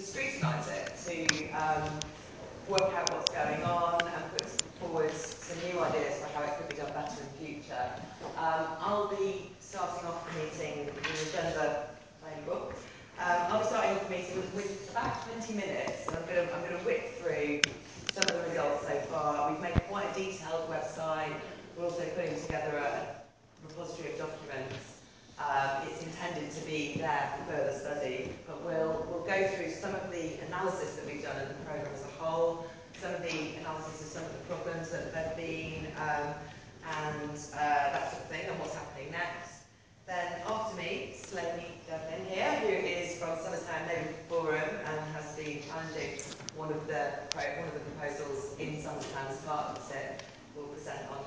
to scrutinise it, to work out what's going on and put forward some new ideas for how it could be done better in future. I'll be starting off the meeting with the agenda. I'll be starting off the meeting with about 20 minutes, and I'm going to whip through some of the results so far. We've made quite a detailed website. We're also putting together a repository of documents. It's intended to be there for further study, but we'll go through some of the analysis that we've done of the programme as a whole, some of the analysis of some of the problems that there have been, and that sort of thing, and what's happening next. Then after me, Sledney Duffin here, who is from Somers Town Labour Forum and has been challenging one of the proposals in Somers Town Smart, so we'll present on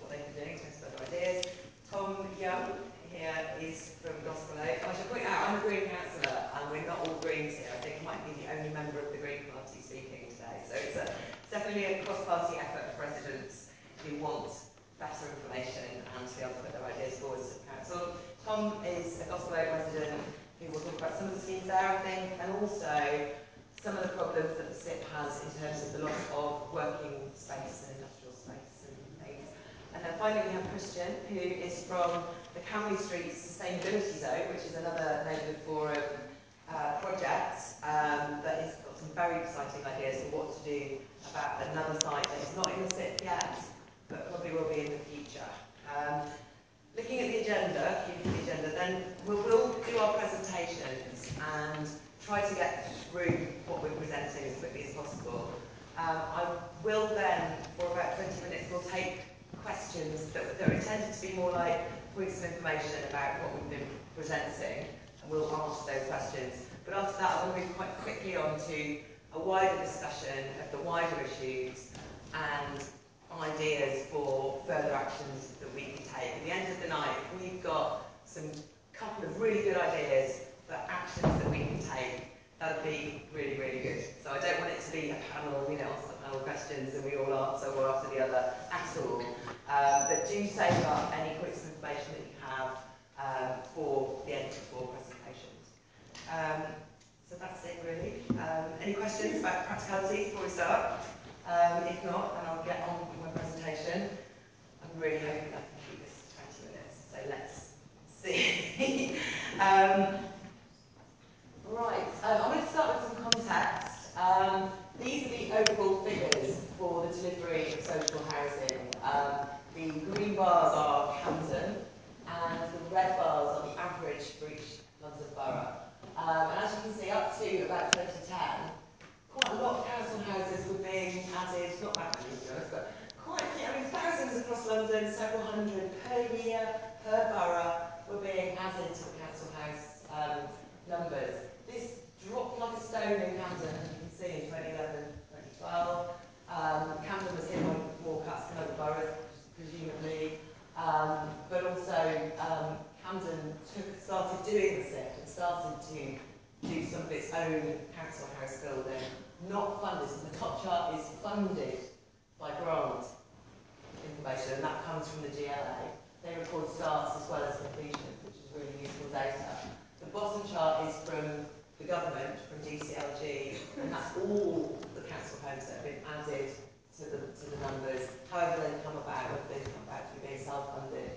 what they've been doing, some further ideas. Tom Young here is from Gospel Oak. I should point out I'm a Green councillor, and we're not all Greens here. I think I might be the only member of the Green Party speaking today, so it's definitely a cross-party effort for residents who want better information and to be able to put their ideas forward to the council. Tom is a Gospel Oak resident who will talk about some of the schemes there, I think, and also some of the problems that the SIP has in terms of the loss of working space and industrial space and things. And then finally we have Christian, who is from the Camley Street Sustainability Zone, which is another Labour Forum project that has got some very exciting ideas for what to do about another site that is not in the SIP yet, but probably will be in the future. Looking at the agenda, then we'll do our presentations and try to get through what we're presenting as quickly as possible. I will then, for about 20 minutes, we'll take questions that are intended to be more like points of information about what we've been presenting, and we'll answer those questions. But after that, I'll move quite quickly on to a wider discussion of the wider issues and ideas for further actions that we can take. At the end of the night, we've got some couple of really good ideas for actions that we can take. That'd be really, really good. So I don't want it to be a panel, you know, answer panel questions and we all answer one after the other at all. But do save up any points of information that you have for the end of the four presentations. So that's it really. Any questions about practicalities before we start? If not, then I'll get on with my presentation. I'm really hoping I can keep this to 20 minutes, so let's see. Right, I'm going to start with some context. These are the overall figures for the delivery of social housing. The green bars are Camden, and the red bars are the average for each London borough. And as you can see, up to about 2010, quite a lot of council houses were being added, not that many to us, but quite, I mean, thousands across London, several hundred per year, per borough, were being added to the council house numbers. This dropped like a stone in Camden, as you can see, in 2011, 2012. Camden was hit by more cuts than other boroughs, presumably, but also Camden started doing the SIP and started to do some of its own council house building, not funded. So the top chart is funded by grant information, and that comes from the GLA. They record starts as well as completions, which is really useful data. The bottom chart is from the government, from DCLG, and that's all the council homes that have been added to the numbers. However they come about, whether they come about through being self-funded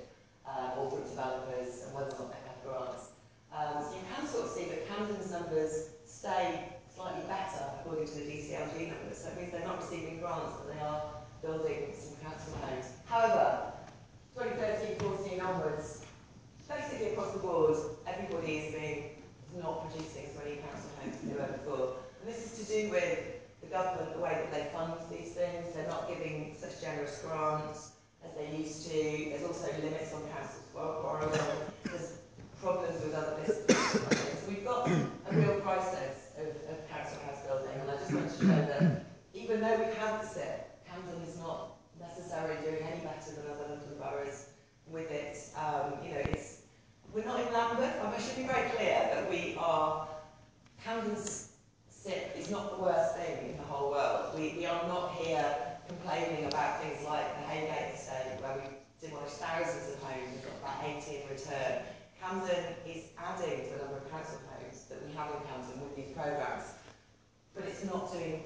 or with developers, and whether or not they have grants. So you can sort of see that Camden's numbers stay slightly better according to the DCLG numbers, so it means they're not receiving grants, but they are building some council homes. However, 2013-14 onwards, basically across the board, everybody is not producing as many council homes as they were before. And this is to do with the government, the way that they fund these things. They're not giving such generous grants as they used to. There's also limits on councils borrowing. There's problems with other businesses. So we've got a real crisis of council house building, and I just want to show that even though we have the SIP, Camden is not necessarily doing any better than other London boroughs with it. You know, we're not in Lambeth. I should be very clear that we are. Camden's SIP is not the worst thing in the whole world. We are not here complaining about things like the Haygate estate, where we demolished thousands of homes and got about 80 in return. Camden is adding to the number of council homes that we have in Camden with these programmes. not doing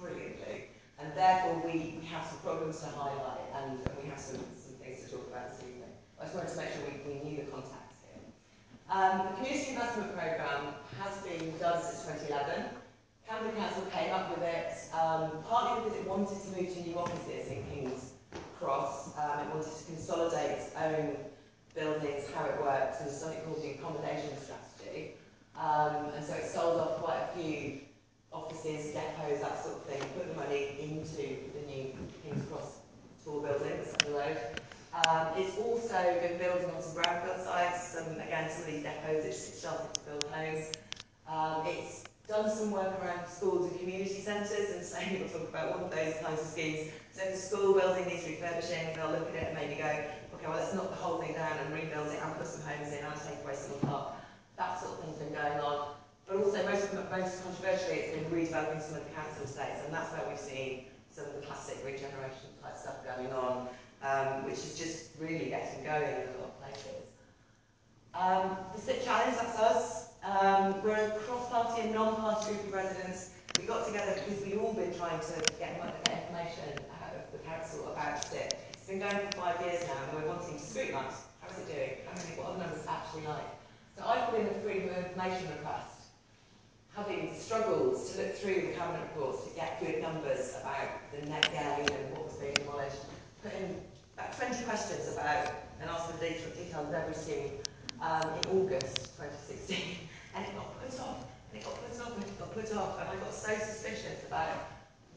brilliantly, and therefore we have some problems to highlight, and we have some things to talk about this evening. I just wanted to make sure we knew the contacts here. The Community Investment Programme has been done since 2011. Camden Council came up with it partly because it wanted to move to new offices in King's Cross. It wanted to consolidate its own buildings, how it works, and something called the accommodation strategy. And so it sold off quite a few offices, depots, that sort of thing, put the money into the new King's Cross tall buildings up the road. It's also been building on some brownfield sites, and again, some of these depots, it's started to build homes. It's done some work around schools and community centres, and today we'll talk about one of those kinds of schemes. So if a school building needs refurbishing, they'll look at it and maybe go, okay, well, let's knock the whole thing down and rebuild it and put some homes in and take away some part. That sort of thing's been going on. But also, most controversially, it's been redeveloping some of the council estates, and that's where we've seen some of the classic regeneration type stuff going on, which is just really getting going in a lot of places. The CIP Challenge, that's us. We're a cross-party and non-party group of residents. We got together because we've all been trying to get information out of the council about CIP. It's been going for 5 years now, and we're wanting to scrutinise. How's it doing? What are the numbers actually like? So I put in a freedom of information request, having struggled to look through the cabinet reports to get good numbers about the net gain and what was being demolished. Put in about 20 questions about and asked for the details of every scheme in August 2016. And it got put off, and it got put off, and it got put off, and I got so suspicious about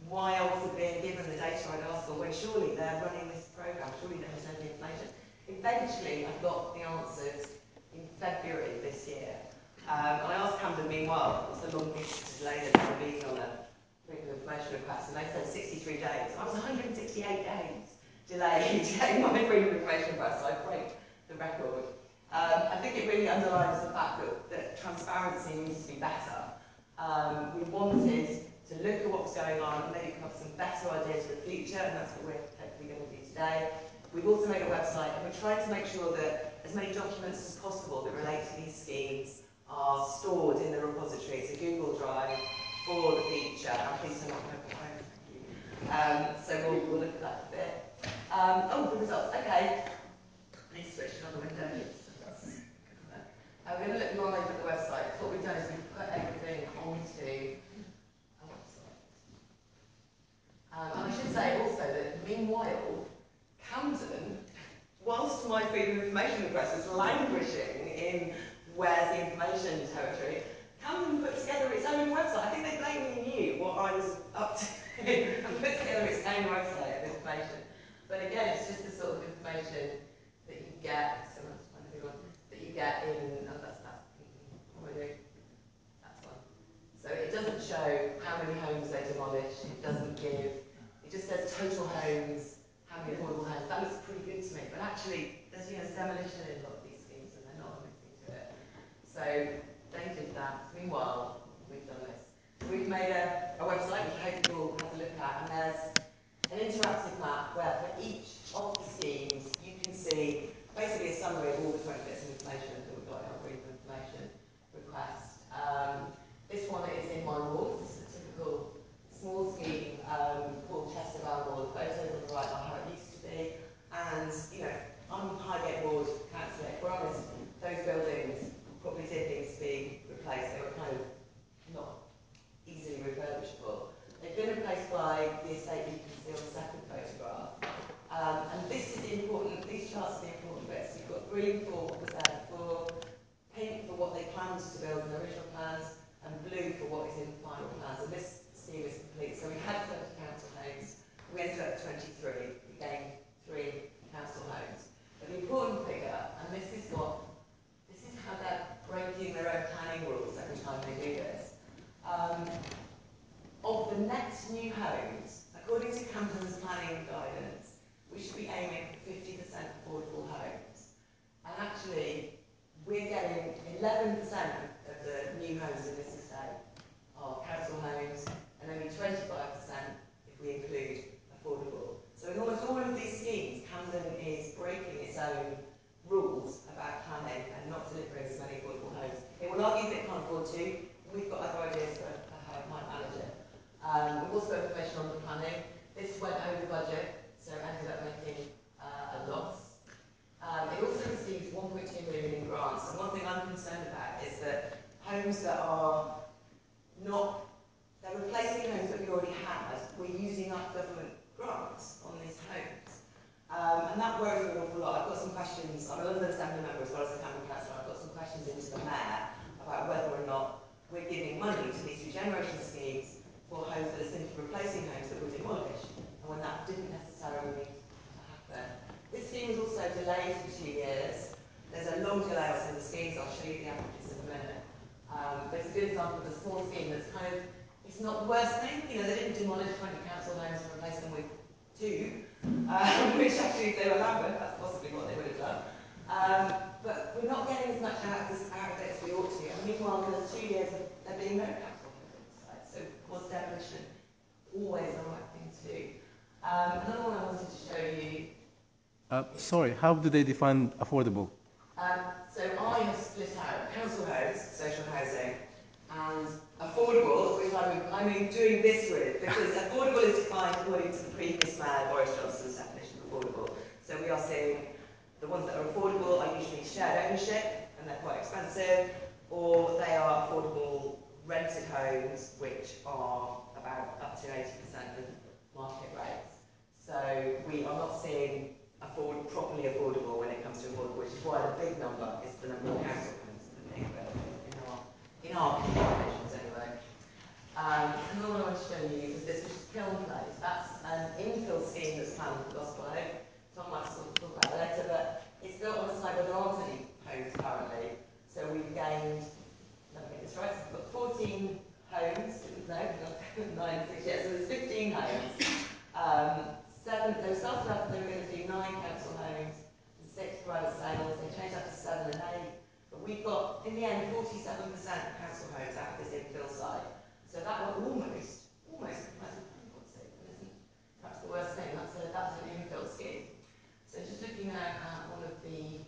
why I wasn't being given the data I'd asked for, when surely they're running this programme, surely they're sending information. Eventually, I got the answers in February this year. And I asked Camden, meanwhile, what's the longest delay they've ever been on a freedom of information request, and they said 63 days. I was 168 days delayed getting my freedom of information request, so I broke the record. I think it really underlines the fact that transparency needs to be better. We wanted to look at what was going on and maybe come up with some better ideas for the future, and that's what we're hopefully going to do today. We've also made a website, and we're trying to make sure that as many documents as possible that relate to these schemes are stored in the repository. It's a Google Drive for the future. I'm pleased to not have it home, thank you. So we'll look at that a bit. The results, okay. I need to switch another window. We're going to look more over at the website. What we've done is we've put everything onto a website. And I should say also that, meanwhile, Camden, whilst my freedom of information request was languishing in where's the information territory, Camden put together its own website. I think they blatantly knew what I was up to and put together its own website of information. But again, it's just the sort of information that you get. So that's one of the good ones. You get in, oh, that's one. So it doesn't show how many homes they demolished, it doesn't give, it just says total homes, how many affordable homes. That looks pretty good to me, but actually there's, you know, demolition in a lot of these schemes and they're not admitting to it. So they did that. Meanwhile, we've done this. We've made a website which I hope you all have a look at, and there's an interactive map where for each of the schemes you can see basically a summary of all the 20 bits of information that we've got in our brief information request. This one is in my ward. This is a typical small scheme called Chester Ward. The photos on the right are how it used to be. And, you know, I'm Highgate Ward Councillor. If we're honest, those buildings probably did need to be replaced. They were kind of not easily refurbishable. They've been replaced by the estate you can see on the second photograph. And this is the important, these charts are the important bits. You've got green for what was there before, pink for what they planned to build in the original plans, and blue for what is in the final plans. And this scheme is complete. So we had 30 council homes, we ended up 23, we gained 3 council homes. But the important figure, and this is how they're breaking their own planning rules every time they do this. Of the next new homes, according to Camden's planning guidance, we should be aiming for 50% affordable homes. And actually, we're getting 11% of the new homes in this estate are council homes, and only 25% if we include affordable. So in almost all of these schemes, Camden is breaking its own rules about planning and not delivering as many affordable homes. It will argue that it can't afford to. We've got other ideas for how it might manage it. also information on the planning. This went over budget, so it ended up making a loss. It also received 1.2 million in grants, and one thing I'm concerned about is that homes that are not, they're replacing homes that we already had, we're using up government grants on these homes. And that worries me an awful lot. I've got some questions, I'm a London Assembly member as well as a Camden councillor, I've got some questions into the Mayor about whether or not we're giving money to these regeneration schemes for homes that are simply replacing homes that were demolished, and when that didn't necessarily need to happen. This scheme was also delayed for 2 years. There's a long delay on some of the schemes, I'll show you the averages in a minute. But it's a good example of a small scheme that's kind of, it's not the worst thing, you know, they didn't demolish 20 council homes and replace them with 2, which actually if they were Lambeth, that's possibly what they would have done. But we're not getting as much out of this Harrogate as we ought to, and meanwhile there's 2 years of there being no council homes. So of course demolition, always the right thing to do. Another one I wanted to show you. Sorry, how do they define affordable? So I have split out council homes, social housing, and affordable, which I'm doing this with, because affordable is defined according to the previous Mayor Boris Johnson's definition of affordable. So we are seeing the ones that are affordable are usually shared ownership, and they're quite expensive, or they are affordable rented homes, which are about up to 80% of market rates. So we are not seeing properly affordable when it comes to affordable, which is why the big number is the number of council homes that they build in our calculations anyway. Another one I want to show you is this, which is Kiln Place. That's an infill scheme that's planned for Gospel Oak. Tom might sort of talk about that later, but it's built on a site where there aren't any homes currently. So we've gained, let me get this right, we've got 14 homes, no, not 9, 6 years, so there's 15 homes. They were started off, they were going to do 9 council homes and 6 private sales. They changed that to 7 and 8. But we got, in the end, 47% of council homes out of this infill site. So that was almost, isn't perhaps the worst thing. That's an infill scheme. So just looking at one of the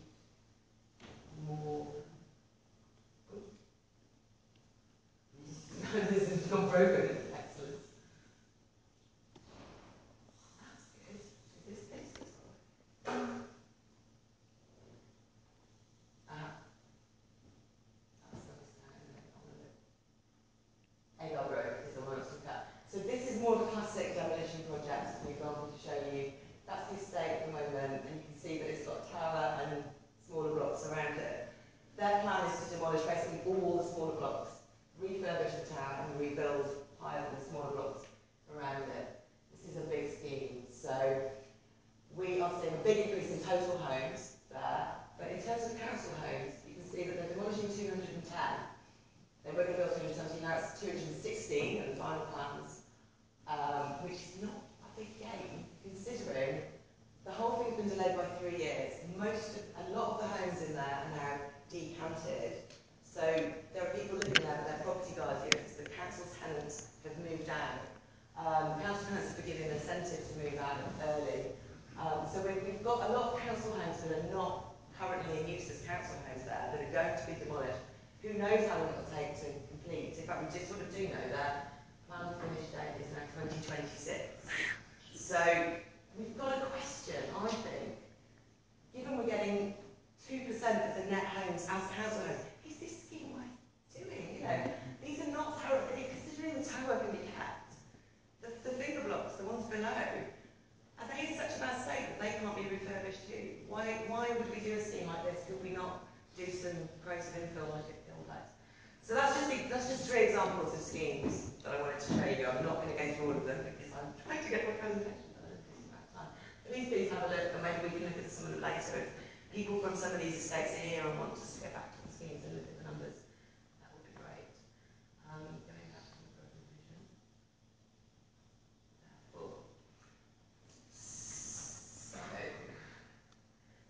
more. This is not broken. Agar Grove is the one I was looking at. So this is more of a classic demolition project, an example to show you. That's the estate at the moment, and you can see that it's got a tower and smaller blocks around it. Their plan is to demolish basically all the smaller blocks, refurbish the tower and rebuild higher than the smaller blocks around it. This is a big scheme. So we are seeing a big increase in total homes there, but in terms of council homes, you can see that they're demolishing 210. They were going to build 270, now it's 216 in the final plans, which is not a big gain, considering the whole thing's been delayed by 3 years. A lot of the homes in there are now decanted, so there are people living there, but they're property guardians. The council tenants have moved out. Council tenants have been given an incentive to move out early. So we've got a lot of council homes that are not currently in use as council homes there, that are going to be demolished. Who knows how long it will take to complete? In fact, we just sort of do know that planned finish date is now 2026. So we've got a question, I think. Given we're getting 2% of the net homes as council homes, is this scheme worth doing? You know, these are not tower, considering the tower can be kept. The finger blocks, the ones below, are they in such a bad state that they can't be refurbished too? Why would we do a scheme like this? Could we not do some creative infill like it? So that's just 3 examples of schemes that I wanted to show you. I'm not going to go through all of them because I'm trying to get my presentation done in that time. Please have a look, and maybe we can look at some of them later. If people from some of these estates are here and want us to go back to the schemes and look at the numbers, that would be great. Going back to the presentation.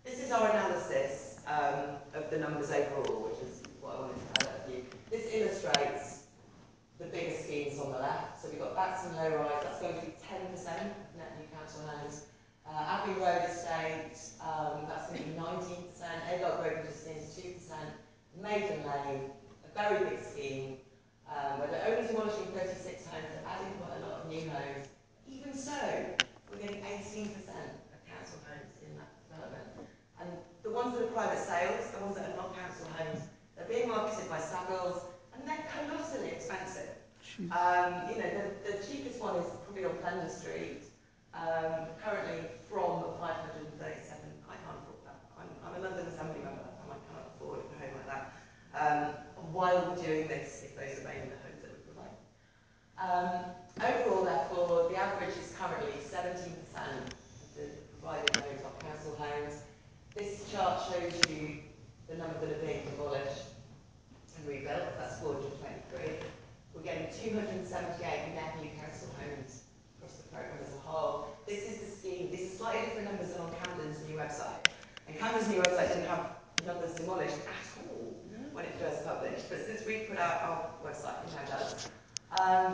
So this is our analysis of the numbers overall, which is what I wanted to highlight for you. This illustrates the biggest schemes on the left. So we've got Baxter and Low Rise, that's going to be 10% of net new council homes. Abbey Road Estate, that's going to be 19%. Eglock Road, we just seen, 2%. Maiden Lane, a very big scheme, where they're only demolishing 36 homes, they're adding quite a lot of new homes. Even so, we're getting 18% of council homes in that development. And the ones that are private sales, the ones that are not council homes, they're being marketed by Savills, and they're colossally expensive. You know, the cheapest one is probably on Plender Street, currently from 537. I can't afford that. I'm a London Assembly member, and I cannot afford a home like that. Why are we doing this if those remain the homes that we provide? Overall, therefore, the average is currently 17% of the provided homes are council homes. This chart shows you the number that are being demolished and rebuilt. That's 423. We're getting 278 net new council homes across the programme as a whole. This is the scheme. These are slightly different numbers than on Camden's new website. And Camden's new website didn't have numbers demolished at all when it first published. But since we put out our website, it now does.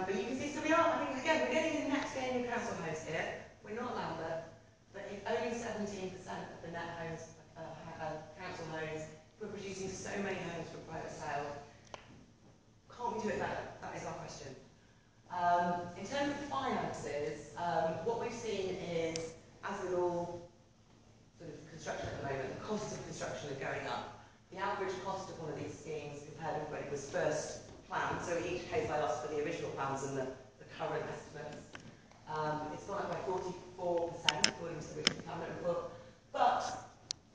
But you can see, so we are, I think, again, we're getting the next game of council homes here. We're not Lambeth, but if only 17% of the net homes council homes, we're producing so many homes for private sale. Can't we do it better? That is our question. In terms of finances, what we've seen is, as with all sort of construction at the moment, the costs of construction are going up. The average cost of one of these schemes compared with when it was first planned, so in each case I asked for the original plans and the current estimates, it's gone up by 44% according to the recent cabinet report, but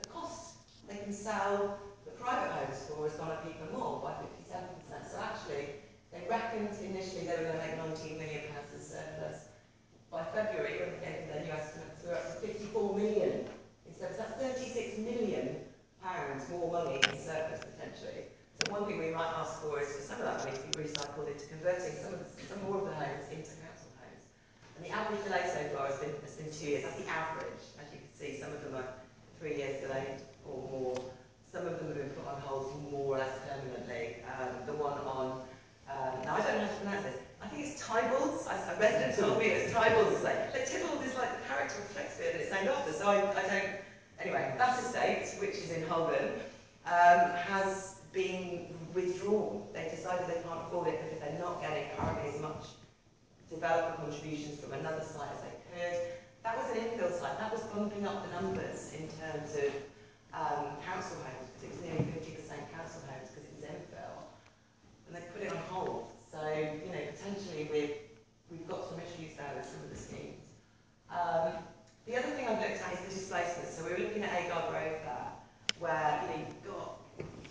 the cost they can sell the private homes for has gone up even more by 57%, so actually they reckoned initially they were going to make £19 million in surplus. By February, when they gave their new estimates, we were up to £54 million in surplus. That's £36 million more money in surplus potentially. So one thing we might ask for is for some of that money to be recycled into converting some more of the homes into council homes. And the average delay so far has been 2 years. That's the average. As you can see, some of them are 3 years delayed or more. Some of them have been put on hold more or less permanently. The one on now I don't know how to pronounce this. I think it's Tybalds. A resident told me it's Tybalds. It's like Tybalds is like the character of Shakespeare that it's named after. So I don't. Anyway, that estate, which is in Holborn, has been withdrawn. They decided they can't afford it because they're not getting currently as much developer contributions from another site as they could. That was an infill site. That was bumping up the numbers in terms of council homes, because it was nearly 50% council homes because it was infill. And they put it on hold. So, you know, potentially we've got some issues there with some of the schemes. The other thing I've looked at is the displacement. So we were looking at Agar Grove there, where you've got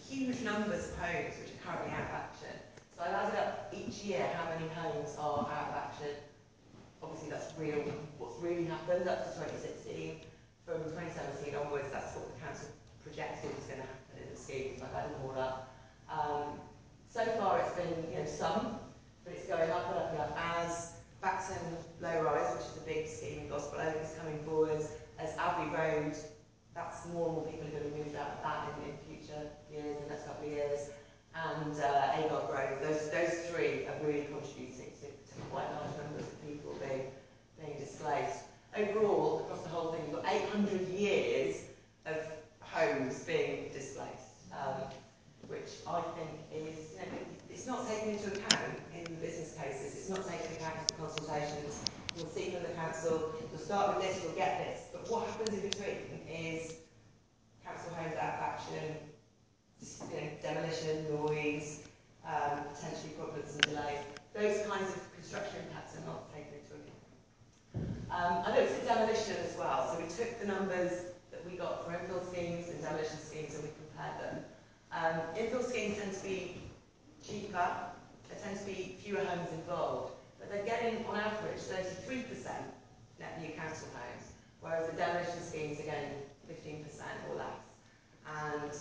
huge numbers of homes which are currently out of action. So I've added up each year how many homes are out of action. Obviously that's real, what's really happened up to 2016. From 2017 onwards, that's what the council projected was going to happen in the scheme. I've added them all up. So far it's been, some, but it's going up and up and up as Baxter and Low Rise, which is a big scheme in Gospel Oak, is coming forwards. As Abbey Road, that's more and more people are going to move out of that in future years, in the next couple of years. And Agar Grove, those three are really contributing to quite large numbers of people being displaced. Overall, across the whole thing, you've got 800 years of homes being displaced, which I think is, it's not taken into account in the business cases, it's not taken into account in the consultations. You'll see from the council, you'll start with this, you'll get this. But what happens in between is council homes out of action, demolition, noise, potentially problems and delays. Those kinds of construction impacts are not taken into account. I looked at demolition as well. So we took the numbers that we got for infill schemes and demolition schemes and we compared them. Infill schemes tend to be cheaper, there tend to be fewer homes involved, but they're getting on average 33% net new council homes, whereas the demolition schemes are getting 15% or less. And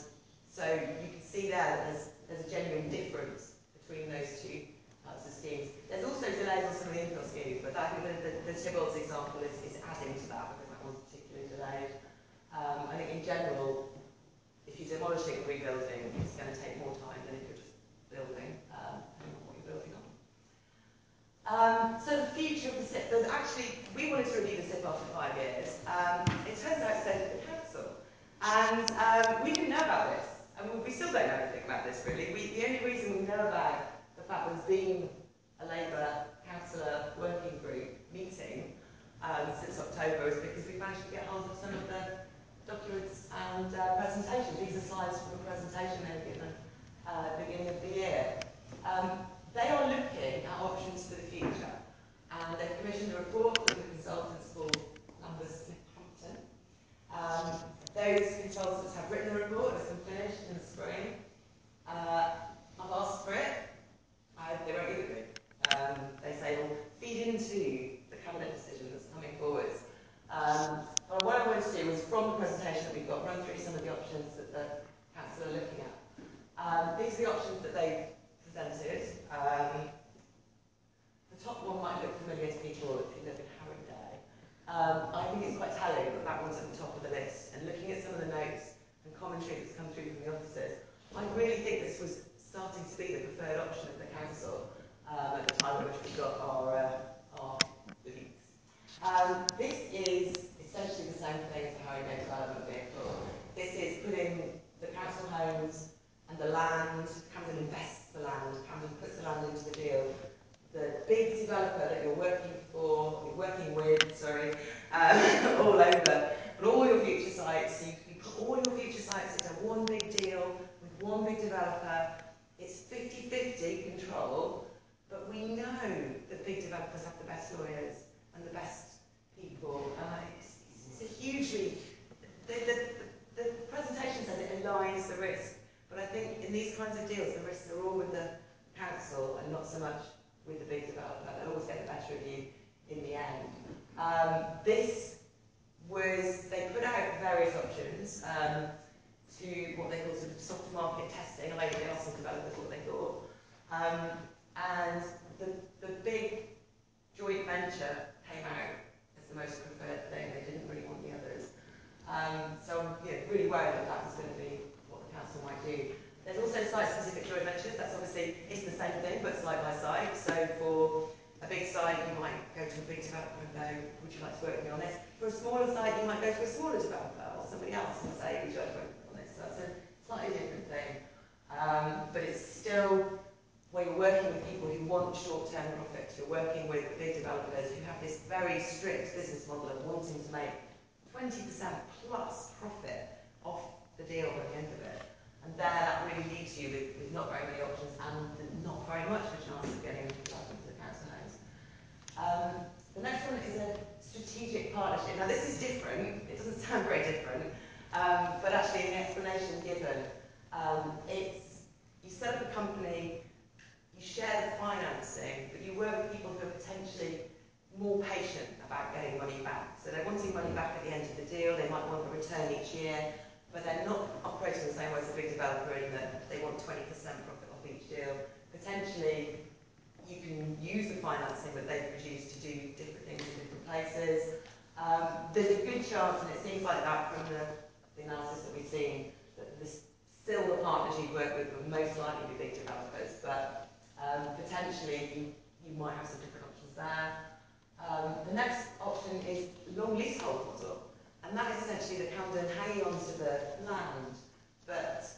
so you can see there that there's a genuine difference between those two types of schemes. There's also delays on some of the infill schemes, but I think the Tybalds example is adding to that because that was particularly delayed. I think in general, if you're demolishing and rebuilding, it's going to take more time than if you're just building, depending on what you're building on. So the future of the SIP, actually, we wanted to review the SIP after 5 years. It turns out it's said to the council. And we didn't know about this. And we still don't know anything about this, really. The only reason we know about the fact there's been a Labour councillor working group October is because we managed to get hold of some of the documents and presentations. These are slides from the presentation they've given at the beginning of the year. They are looking at options for the future, and they've commissioned a report from the consultants called Numbers Smith Hampton. Those consultants have written the report, it's been finished in the spring. I've asked for it. They won't give it me. They say, well, feed into the cabinet decision that's coming forwards. But what I wanted to do was, from the presentation that we've got, run through some of the options that the council are looking at. These are the options that they've presented. The top one might look familiar to people who live in Harrogate. I think it's quite telling that that one's at the top of the list. And looking at some of the notes and commentary that's come through from the officers, I really think this was starting to be the preferred option of the council at the time at which we got our leaks. This is essentially the same thing as the Harrogate development vehicle. This is putting the council homes and the land, Camden invests the land, Camden puts the land into the deal. The big developer that you're working for, you're working with, sorry, all over, and all your future sites, you put all your future sites into one big deal with one big developer. It's 50-50 control, but we know that big developers have the best lawyers and the best people. It's a hugely, the presentation says it aligns the risk, but I think in these kinds of deals, the risks are all with the council and not so much with the big developer. They'll always get the better of you in the end. This was, they put out various options to what they call sort of soft market testing. Like they asked some developers what they thought. And the big joint venture came out as the most preferred thing. They didn't really want the others. So I'm really worried that that was going to be what the council might do. There's also site-specific joint ventures. That's obviously, it's the same thing, but side by side. So for a big site, you might go to a big developer and go, would you like to work with me on this? For a smaller site, you might go to a smaller developer or somebody else and say, would you like to work with me on this? So that's a slightly different thing. But it's still, where you're working with people who want short-term profits, you're working with big developers who have this very strict business model of wanting to make 20% plus profit off the deal at the end of it. And there, that really leaves you with not very many options and not very much of a chance of getting development to the council homes. The next one is a strategic partnership. Now, this is different. It doesn't sound very different. But actually, in the explanation given, it's you set up a company, you share the financing, but you work with people who are potentially more patient about getting money back. So they're wanting money back at the end of the deal, they might want a return each year, but they're not operating the same way as a big developer in that they want 20% profit off each deal. Potentially, you can use the financing that they've produced to do different things in different places. There's a good chance, and it seems like that from the analysis that we've seen, that this, still the partners you work with will most likely be big developers, but potentially you might have some different options there. The next option is long leasehold model, and that is essentially the Camden hanging onto the land, but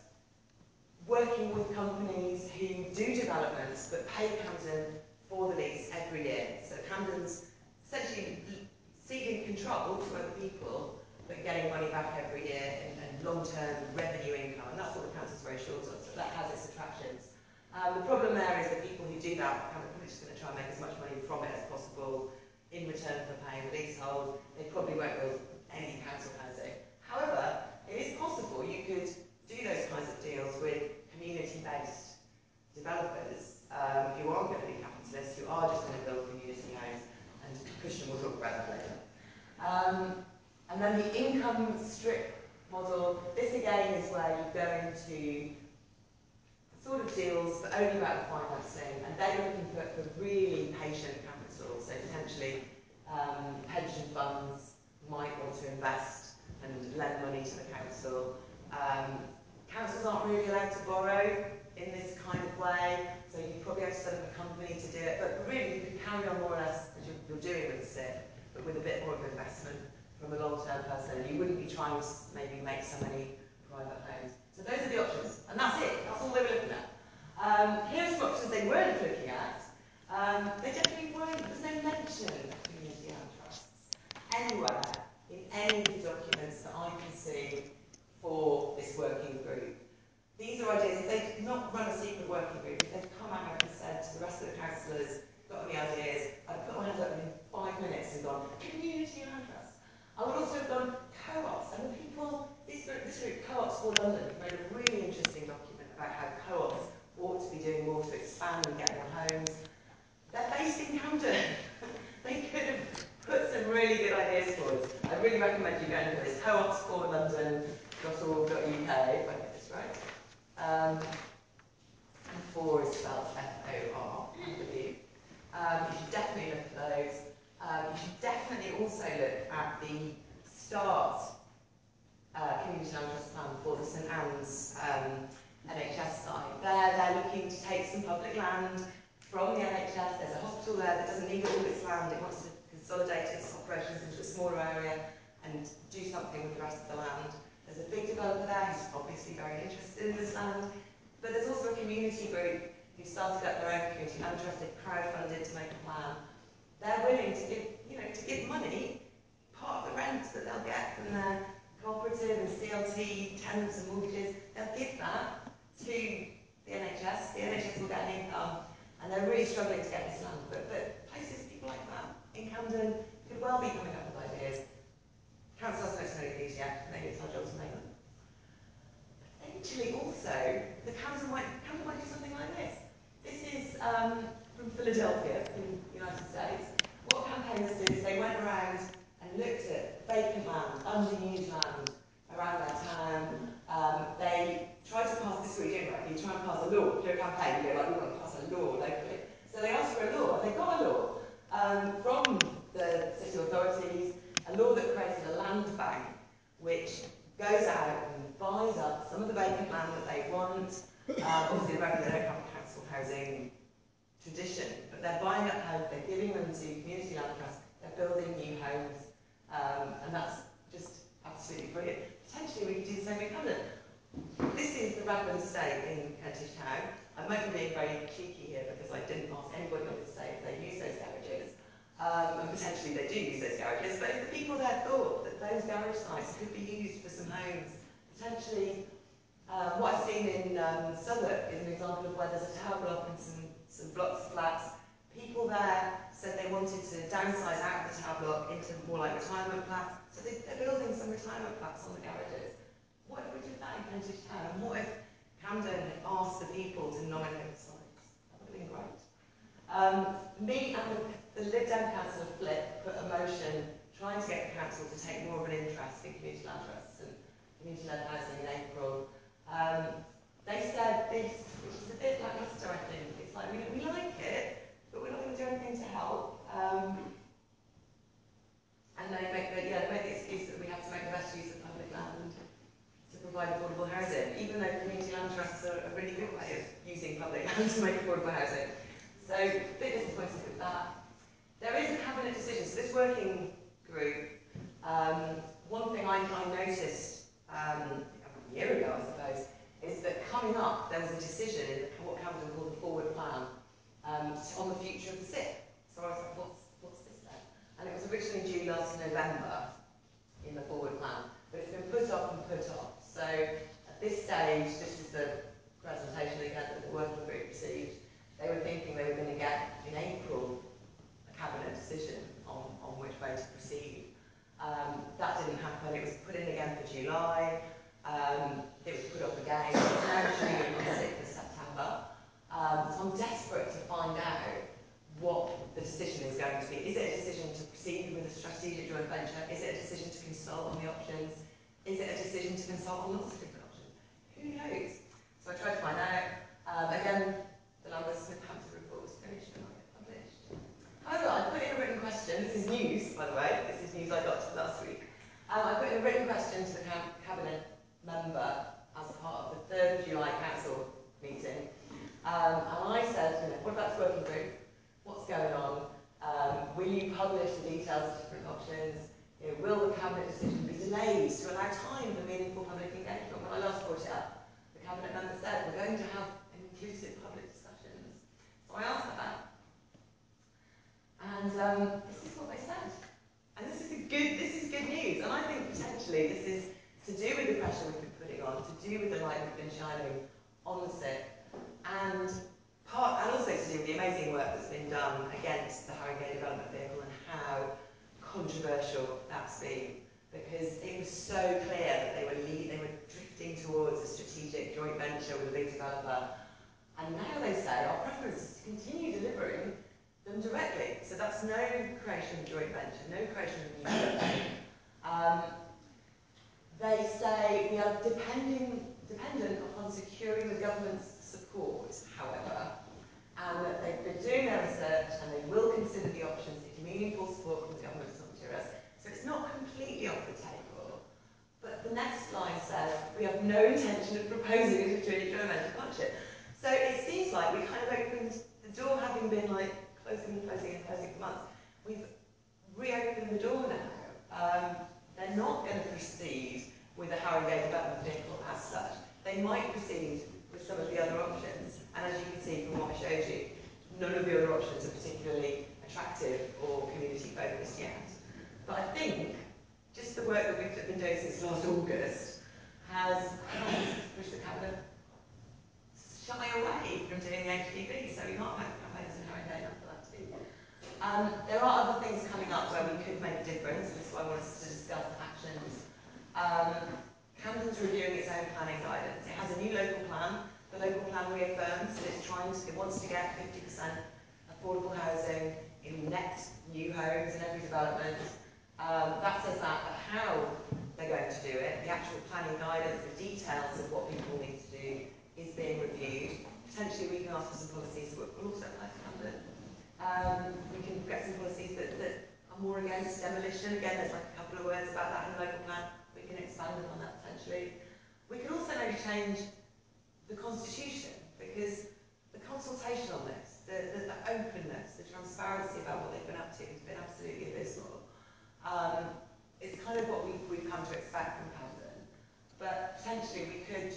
working with companies who do developments but pay Camden for the lease every year. So Camden's essentially ceding control to other people but getting money back every year and long-term revenue income, and that's what the council's very short on, so that has its attractions. The problem there is that people who do that are just going to try and make as much money from it as possible in return for paying the leasehold. They probably won't build any council housing. However, it is possible you could do those kinds of deals with community-based developers who aren't going to be capitalists, who are just going to build community homes, and Christian will talk about that later. And then the income strip model, this again is where you go into sort of deals, but only about the financing, and they're looking for really patient capital. So potentially pension funds might want to invest and lend money to the council. Councils aren't really allowed to borrow in this kind of way, so you probably have to set up a company to do it, but really you can carry on more or less as you're doing with the SIP, but with a bit more of an investment from a long-term person. You wouldn't be trying to maybe make so many private homes. So those are the options, and that's it. That's all they were looking at. Here are some options they weren't looking at. They definitely weren't. There's no mention of community housing trusts anywhere you go into this, co-op.london.org.uk, if I get this right. And four is spelled F-O-R-W. You should definitely look at those. You should definitely also look at the start community land trust plan for the St Anne's NHS site. They're looking to take some public land from the NHS. There's a hospital there that doesn't need all its land. It wants to consolidate its operations into a smaller area and do something with the rest of the land. There's a big developer there who's obviously very interested in this land. But there's also a community group who started up their own community land trust. They've crowdfunded to make a plan. They're willing to give, to give money, part of the rent that they'll get from their cooperative and CLT, tenants and mortgages. They'll give that to the NHS. The NHS will get an income. And they're really struggling to get this land. But places, people like that in Camden could well be coming up with ideas. Council doesn't know these yet, and maybe it's our job to make them. Potentially also, the Camden might do something like this. This is from Philadelphia in the United States. What campaigners did is they went around and looked at vacant land, unused land around their town. They tried to pass this weekend, right? You try and pass a law, do a campaign, you go like, we want to pass a law locally. So they asked for a law, and they got a law from the city authorities, a law that created a land bank, which goes out and buys up some of the vacant land that they want. Obviously, they don't have a council housing tradition, but they're buying up homes, they're giving them to community land trusts, they're building new homes, and that's just absolutely brilliant. Potentially, we could do the same in Camden. This is the Radford estate in Kentish Town. I might be being very cheeky here because I didn't ask anybody on the estate if they use those garages. And potentially they do use those garages, but if the people there thought that those garage sites could be used for some homes, potentially what I've seen in Southwark is an example of where there's a tower block and some blocks of flats. People there said they wanted to downsize out of the tower block into more like retirement flats, so they're building some retirement flats on the garages. What if we did that in Kentish Town? And what if Camden had asked the people to nominate sites? That would have been great. Me and the Lib Dem Council of Flip put a motion trying to get the council to take more of an interest in community land trusts and community-led housing in April. They said this, which is a bit lackluster, I think. It's like, we like it, but we're not going to do anything to help. And they make the excuse that we have to make the best use of public land to provide affordable housing, even though community land trusts are a really good way of using public land to make affordable housing. So a bit disappointed with that. There is a cabinet decision. So this working group, one thing I noticed a year ago, I suppose, is that coming up there was a decision in what Camden called the forward plan on the future of the SIP. So I was like, what's this then? And it was originally due last November in the forward plan, but it's been put off and put off. So at this stage, this is the presentation again that the working group received. They were thinking they were going to get, in April, a cabinet decision on which way to proceed. That didn't happen. It was put in again for July. It was put off again. It's now due on the 6th of September. So I'm desperate to find out what the decision is going to be. Is it a decision to proceed with a strategic joint venture? Is it a decision to consult on the options? Is it a decision to consult on lots of different options? Who knows? So I tried to find out. Again, the Numbers Smith Hampton report was finished and I get published. However, I put in a written question. This is news, by the way. This is news I got last week. I put in a written question to the Cabinet member as part of the 3rd of July Council meeting. And I said, what about this working group? What's going on? Will you publish the details of different options? Will the cabinet decision be delayed to allow time for meaningful public engagement? When I last brought it up, the cabinet member said we're going to have inclusive public discussions. So I asked for that, and this is what they said. And this is good news. And I think potentially this is to do with the pressure we've been putting on, to do with the light we've been shining on the SIP. And also to do with the amazing work that's been done against the Harrogate development vehicle and how controversial that's been, because it was so clear that they were drifting towards a strategic joint venture with a big developer, and now they say our preference is to continue delivering them directly. So that's no creation of joint venture, no creation of new they say we are dependent upon securing the government's support, however, and that they've been doing their research and they will consider the options if meaningful support from the government is not material. So it's not completely off the table. But the next slide says we have no intention of proposing a between joint venture partnership. So it seems like we kind of opened the door, having been like closing and closing and closing for months. We've reopened the door now. They're not going to proceed with the Harrogate development vehicle as such. They might proceed with some of the other options, and as you can see from what I showed you, none of the other options are particularly attractive or community-focused yet. But I think just the work that we've been doing since last August has helped push the cabinet shy away from doing the HDB, so we can't make campaigns in Harrogate after that too. There are other things coming up where we could make a difference, and this is why I wanted us to discuss actions. Camden's reviewing its own planning guidance. It has a new local plan. The local plan reaffirms that it's trying to, it wants to get 50% affordable housing in net new homes in every development. That says that, but how they're going to do it, the actual planning guidance, the details of what people need to do is being reviewed. Potentially we can ask for some policies that will also apply to Camden. We can get some policies that are more against demolition. Again, there's like a couple of words about that in the local plan. We can expand on that potentially. We can also maybe change the constitution, because the consultation on this, the openness, the transparency about what they've been up to has been absolutely abysmal. It's kind of what we've come to expect from Camden, but potentially we could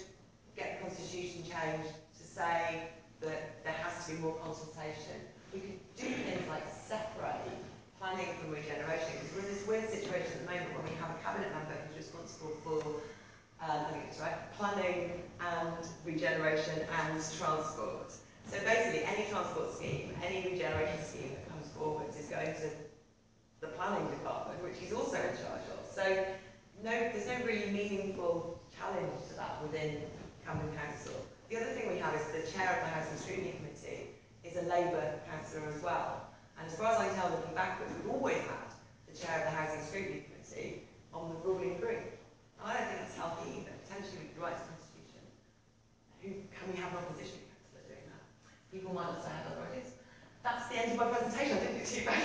get the constitution changed to say that there has to be more consultation. We could do things like separate planning from regeneration, because we're in this weird situation at the moment where we have a cabinet member who's responsible for planning and regeneration and transport. So basically any transport scheme, any regeneration scheme that comes forward is going to the planning department, which he's also in charge of. So there's no really meaningful challenge to that within Camden Council. The other thing we have is the chair of the Housing Scrutiny Committee is a Labour councillor as well. And as far as I can tell, looking backwards, we've always had the chair of the Housing Scrutiny Committee on the ruling group. I don't think that's healthy either. Potentially we could write the constitution. Can we have an opposition councillor doing that? People might also have other ideas. That's the end of my presentation. I didn't do too bad.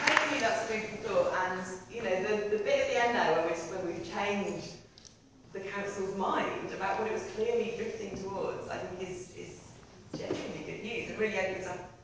Hopefully that's food for thought. And you know, the bit at the end there when we've changed the council's mind about what it was clearly drifting towards, I think is genuinely good news. It really opens up